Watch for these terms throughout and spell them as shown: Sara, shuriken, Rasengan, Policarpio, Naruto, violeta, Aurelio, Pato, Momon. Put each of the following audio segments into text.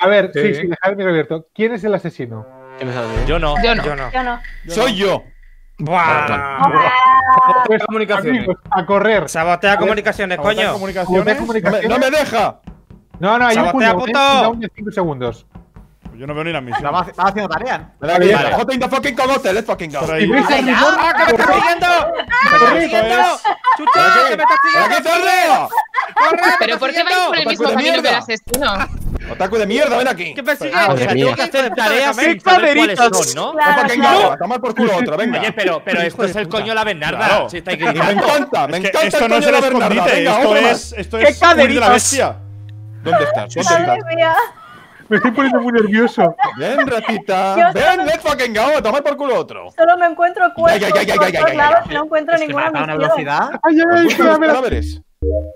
A ver, sí, sí, dejadme abierto. ¿Quién es el asesino? Yo no. Yo no. Soy yo. ¡Buah! Comunicaciones. Amigos, a correr. Sabotea comunicaciones, coño. No me deja. No, hay un puño. Sabotea, puto. 5 segundos. Yo no veo ni la misión. Estaba haciendo tarea. Vale. What in the fucking cogote, let's fucking go. ¡Ah, que me estás siguiendo! ¡Chucha, que me estás siguiendo! ¡Corre! ¿Pero por qué vais por el mismo camino que el asesino? ¡Otaku de mierda, ven aquí! ¡Qué persigas! Tengo que hacer tareas sin saber cuáles son, ¿no? ¡No! ¡Toma por culo otra, venga! Oye, pero esto es el coño la Bernarda. ¡Me encanta! ¡Me encanta! Esto no es el escondite, esto es huir de la bestia. ¿Dónde estás? ¡Madre mía! Me estoy poniendo muy nervioso. Ven, ratita. Ven, let's fucking go. Toma por culo otro. Solo me encuentro cuerpos por lados y no encuentro ninguna misión. Ay,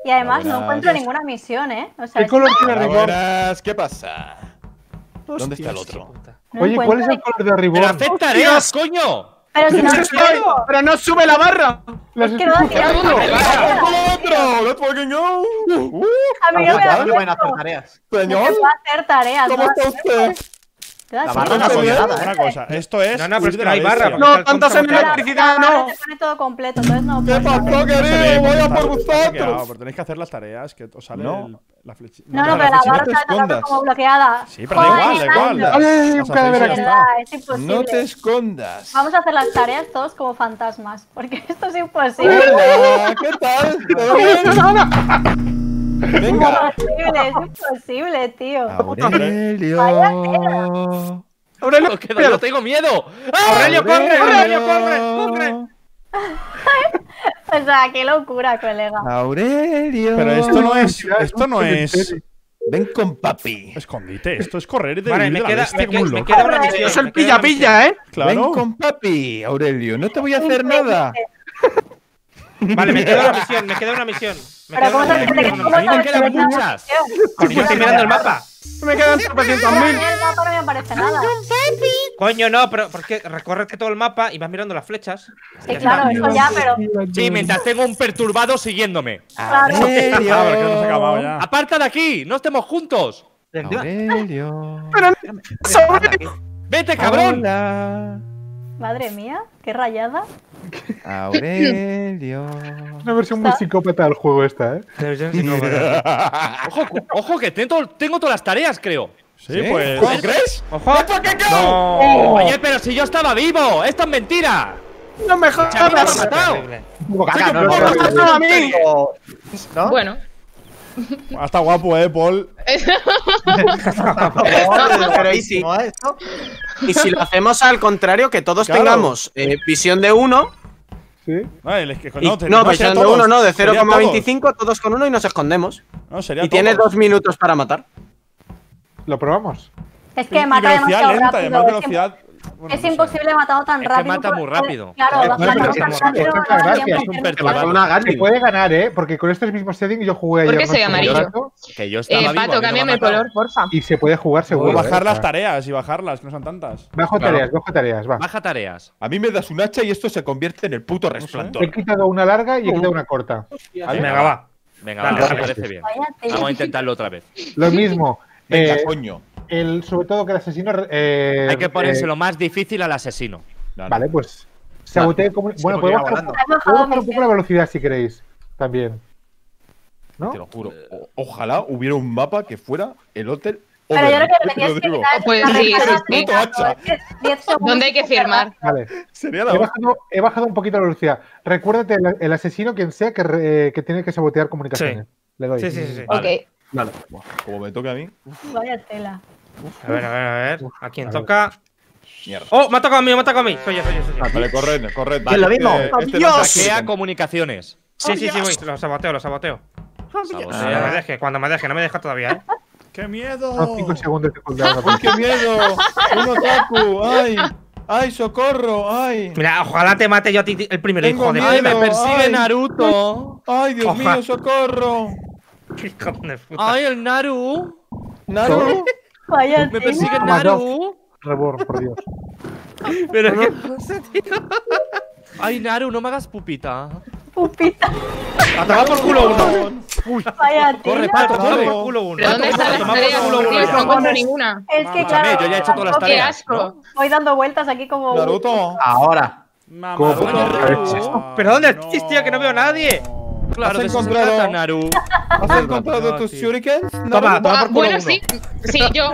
y además no encuentro ninguna misión, ¿eh? O sea, ¿qué color tiene Ribón? ¿Qué pasa? ¿Dónde está el otro? Oye, ¿cuál es el color de Ribón? ¡Pero haced tareas, coño! Pero si no sube la barra. Es que no da tiempo. Let's fucking go. A mí no me da tiempo. Señor, ¿cómo está usted? La barra no hace nada. Una cosa, esto es. No, pero es que no hay barra. No, tantas en electricidad, no. Se pone todo completo, entonces no. ¿Qué pasó, querido? Voy a por vosotros. Pero tenéis que hacer las tareas que os sale la flechita. No, pero la barra está como bloqueada. Sí, pero da igual. Es imposible. No te escondas. Vamos a hacer las tareas todos como fantasmas, porque esto es imposible. Hola, ¿qué tal? ¿Todo bien? Venga. Es imposible, tío. Aurelio. Aurelio, pero tengo miedo. Aurelio, corre, corre. O sea, qué locura, colega. Aurelio. Pero esto no es. Ven con papi. Escondite, esto es correr de vale, me queda una misión. Es el pilla-pilla, ¿eh? Claro. Ven con papi, Aurelio, no te voy a hacer nada. Vale, me queda una misión. Me quedan muchas. Porque yo estoy mirando el mapa. Me quedan 300.000. El mapa no me aparece nada. Coño, no, pero porque recórrete todo el mapa y vas mirando las flechas. Sí, claro, eso ya, pero. Sí, mientras tengo un perturbado siguiéndome. Claro. Aparta de aquí, no estemos juntos. Aurelio. Vete, cabrón. Madre mía, qué rayada. Aurelio. Una versión muy psicópata del juego esta, ¿eh? Una versión psicópata. Ojo, que tengo todas las tareas, creo. Sí, pues… ¿Cómo crees? ¡Ojo! ¡No! Oye, pero si yo estaba vivo. ¡Esto es mentira! ¡No me jodas! ¡Me has matado! ¡No, no! Bueno… Hasta guapo, Paul. Y si lo hacemos al contrario, que todos tengamos visión de 1. Sí. Vale, es que no, visión de 1, no, de 0,25, todos con 1 y nos escondemos. Y tiene 2 minutos para matar. Lo probamos. Es que mata demasiado rápido. Es imposible matarlo tan rápido. Mata muy rápido. Claro, se puede ganar, porque con estos mismos settings yo jugué ayer. ¿Por qué soy amarillo? Pato, cámbiame el color, porfa. Y se puede jugar seguro. Bajar las tareas y bajarlas, que no son tantas. Bajo tareas, va. Baja tareas. A mí me das un hacha y esto se convierte en el puto resplandor. He quitado una larga y he quitado una corta. Venga, va. Venga, vale, me parece bien. Vamos a intentarlo otra vez. Lo mismo. Venga, coño. Sobre todo que el asesino… hay que ponérselo más difícil al asesino. Vale, pues… Saboteé… Bueno, podemos bajar un poco la velocidad si queréis. También. ¿No? Te lo juro. Ojalá hubiera un mapa que fuera el hotel… Pero yo creo que lo tenías que… Pues sí. ¿Dónde hay que firmar? Vale. Sería la he bajado un poquito la velocidad. Recuérdate, el asesino, quien sea, que tiene que sabotear comunicaciones. Le doy. Sí. Vale. Como me toca a mí… Vaya tela. A ver. ¿A quién toca? Mierda. ¡Oh! Me ha tocado a mí. Soy yo. Vale, corred. Vale, ¡Dios! Saquea comunicaciones. Sí, voy. Lo saboteo. No me deje, no me deja todavía, ¿eh? ¡Qué miedo! 5 segundos de cooldown. ¡Qué miedo! ¡Un otaku! ¡Ay! ¡Ay, socorro! ¡Ay! Mira, ojalá te mate yo a ti el primero, hijo de madre. ¡Me persigue Naruto! ¡Ay, Dios mío, socorro! ¡Ay, el Naru! ¡Naru! Vaya, me persigue Naru. Rebor, por Dios. Pero qué pasa, tío. Ay, Naru, no me hagas pupita. Pupita. Ataca por culo uno. Uy, corre, Pato, corre. ¿Pero dónde están las tareas? No encuentro ninguna. Es que claro, yo ya he hecho todas las tareas. Voy dando vueltas aquí como… Naruto. Ahora. ¿Pero dónde estás, tío? Que no veo a nadie. Claro, ¿has encontrado, Naru? ¿Has encontrado tus shurikens? Toma, toma por culo. Bueno, sí. Sí, yo…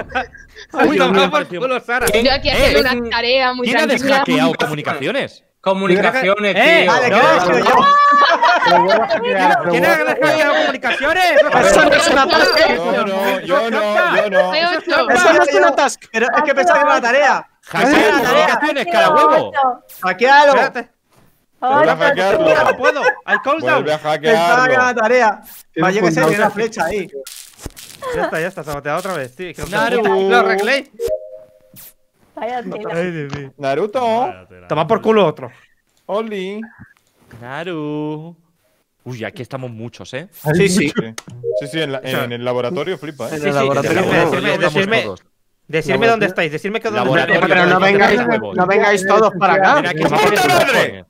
Uy, toma por culo, Sara. Yo aquí haciendo una tarea muy tranquila. ¿Quién ha deshackeado comunicaciones? Comunicaciones, tío. Vale, ¿quién ha deshackeado comunicaciones? Eso no es una task. Yo no. Eso no es una task. Pero es que pensaba que era una tarea. Hackea comunicaciones, cara huevo. Hackealo. Voy a hackearlo. No puedo. Hay countdown. Pensaba que era una tarea. Vaya que se tiene una flecha ahí. Ya está, saboteado otra vez, tío. Lo arreglé. Naruto. Toma por culo otro. Oli. Naru. Uy, aquí estamos muchos, ¿eh? Sí, en el laboratorio flipa, ¿eh? En el laboratorio. Decirme dónde estáis, decirme que dónde estáis. Pero no vengáis todos para acá. ¡Puta madre!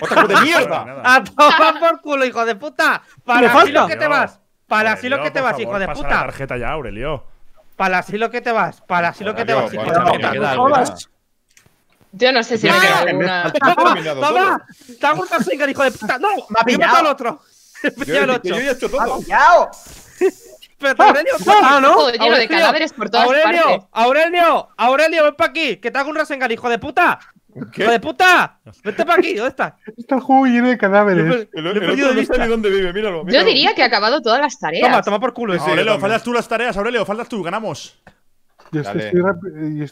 ¡Otaku de mierda! ¡A toma por culo, hijo de puta! ¡Para asilo que te vas! ¡Para asilo que te vas, hijo de puta! Pasa la tarjeta ya, Aurelio. Para asilo que te vas, para asilo que te vas. Yo no sé si me queda alguna. ¡Mamá! ¡Te hago un Rasengan, hijo de puta! ¡No! ¡Me ha pillado al otro! ¡Me ha pillado al otro! ¡Yo ya he hecho todo! ¡Pero Aurelio! ¡No! ¡Todo lleno de cadáveres por todas partes! ¡Aurelio! ¡Ven para aquí! ¡Que te hago un Rasengan, hijo de puta! ¡Hijo de puta! ¡Vete para aquí! ¿Dónde está? Está el juego lleno de cadáveres. Míralo. Yo diría que ha acabado todas las tareas. Toma por culo ese. Aurelio, faltas tú las tareas, Aurelio. Faltas tú, ganamos. Yo estoy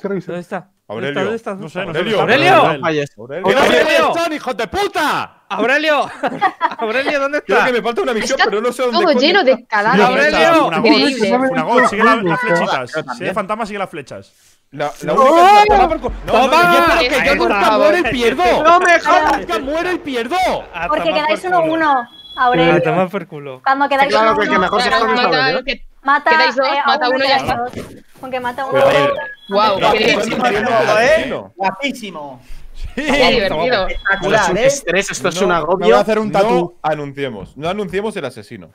revisando. ¿Dónde está? Aurelio. ¿Dónde está? No sé. ¡Aurelio! ¡Están, hijos de puta! ¡Aurelio! ¡Aurelio, dónde está! Creo que me falta una misión, pero no sé dónde está. Todo lleno de cadáveres. ¡Aurelio! Funagol, sigue las flechitas. Si hay fantasmas, sigue las flechas. La única que yo nunca muero y pierdo. No me jodas, nunca muero y pierdo. Porque quedáis 1-1, Aurelio. Cuando quedáis 1-1, mata uno y ya está. Con que mata uno. Wow, guapísimo. Qué divertido. Es un estrés, esto es un agobio. Voy a hacer un tatu. Anunciemos. No anunciemos el asesino.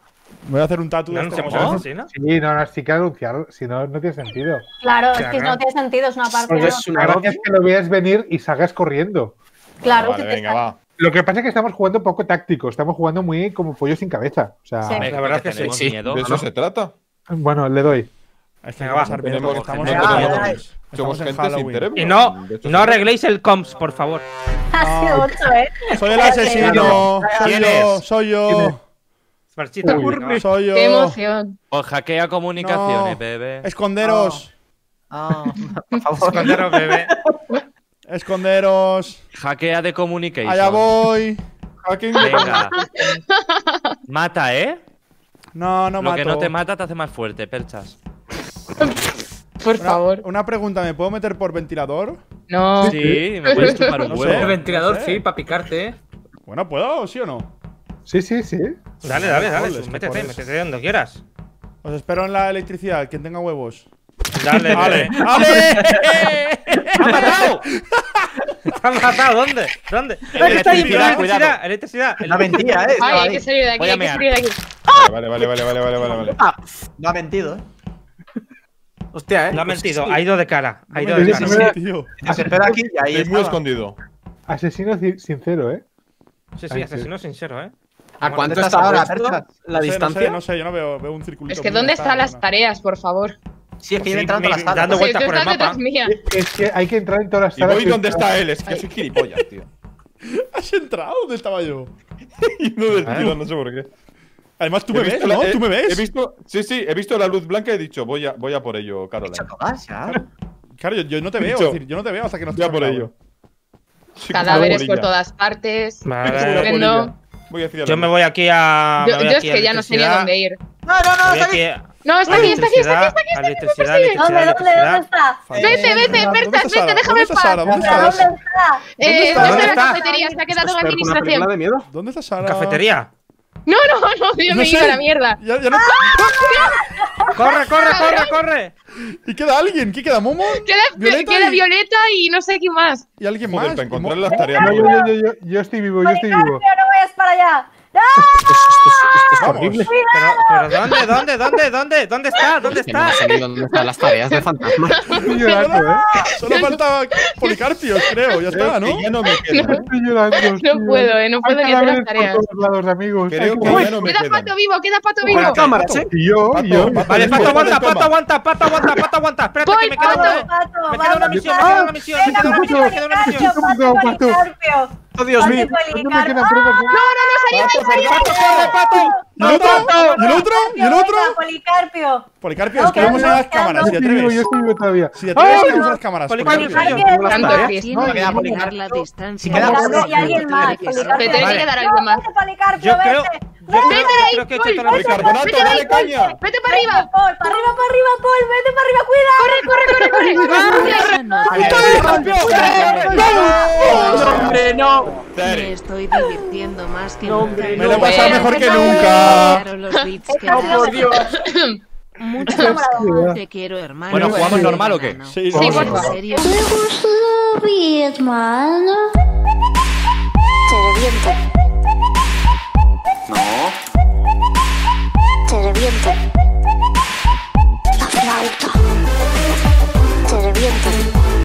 Voy a hacer un tatu. ¿No anunciamos el asesino? Sí, no, sí que anunciar. Si no, no tiene sentido. Claro, es que no tiene sentido. Es una parte. La gracia es que lo veas venir y salgas corriendo. Claro, venga, va. Lo que pasa es que estamos jugando poco táctico. Estamos jugando muy como pollo sin cabeza. O sea, la verdad es que sí. De eso se trata. Bueno, le doy. Es que va a ser bien. Somos gente sin cerebro. Y no arregléis el comps, por favor. Ha sido 8, ¿eh? Soy el asesino. ¿Quién es? Soy yo. Marchita. Soy yo. Qué emoción. Os hackea comunicaciones, bebé. Esconderos. Por favor. Esconderos, bebé. Esconderos. Hackea de communication. Allá voy. Hacking. Venga. Mata, ¿eh? No mato. Lo que no te mata te hace más fuerte, perchas. Por favor. Una pregunta, ¿me puedo meter por ventilador? No. Sí, me puedes chupar un huevo. Por ventilador, sí, para picarte. Bueno, ¿puedo? ¿Sí o no? Sí. Dale. Métete donde quieras. Os espero en la electricidad, quien tenga huevos. Dale. ¡Te ha matado! ¿Te ha matado? ¿Dónde? Electricidad. La mentira, ¿eh? Ay, hay que salir de aquí, Vale. No ha mentido, ¿eh? Hostia, ¿eh? No ha mentido, ha ido de cara. Se espera aquí y ahí está. Es muy escondido. Asesino sincero, ¿eh? Sí, asesino sincero, ¿eh? ¿A cuánto está ahora la distancia? No sé, yo no veo un circulito. Es que ¿dónde están las tareas, por favor? Sí, es que yo entrando las tareas. Dando vueltas por el mapa. Es que hay que entrar en todas las tareas. Y voy donde está él, es que soy gilipollas, tío. ¿Has entrado? ¿Dónde estaba yo? No del tío, no sé por qué. Además, ¿tú me ves? ¿No? ¿Tú me ves? He visto la luz blanca y he dicho, voy a por ello, Caroline. Claro, yo no te veo, yo no te veo hasta que no estoy por ello. Cadáveres por todas partes. Yo me voy aquí a… Yo es que ya no sé ni a dónde ir. No, está aquí. No, está aquí. ¿Dónde está? Vete, déjame en paz. ¿Dónde está? La cafetería, se ha quedado la administración. ¿Dónde está Sara? ¿Cafetería? No, yo me he ido a la mierda. ¡Corre! ¿Y queda alguien? ¿Qué queda? ¿Momon? Queda Violeta y no sé quién más. ¿Y alguien más? Para encontrar las tareas. Yo estoy vivo. Policarpio, no vayas para allá. Esto es horrible. Pero ¿dónde está? ¿Dónde está? ¿Dónde están las tareas de fantasma? Estoy llorando, Solo faltaba Policarpio, creo. Ya está, ¿no? Ya no me queda. Estoy llorando. No puedo, no puedo ni hacer las tareas. Creo que ya no me queda. Queda Pato vivo, queda Pato vivo. Para cámaras, ¿eh? Yo. Vale, Pato aguanta. Espérate que me queda una misión. Me queda una misión. Pato. ¡Oh, Dios mío! ¡No! ¿Y el otro? Policarpio, nos quedamos en las cámaras. Si te atreves. Quedamos en las cámaras. Policarpio, Vete, vete para arriba. Para arriba, Pol. Vete para arriba, cuida. Corre. Hombre, no. Me estoy divirtiendo más que nunca. Me lo he pasado mejor que nunca. No, por Dios. Mucho te quiero, hermano. Bueno, ¿jugamos normal o qué? Sí, por serio. ¿Te gusta, hermano? Todo bien.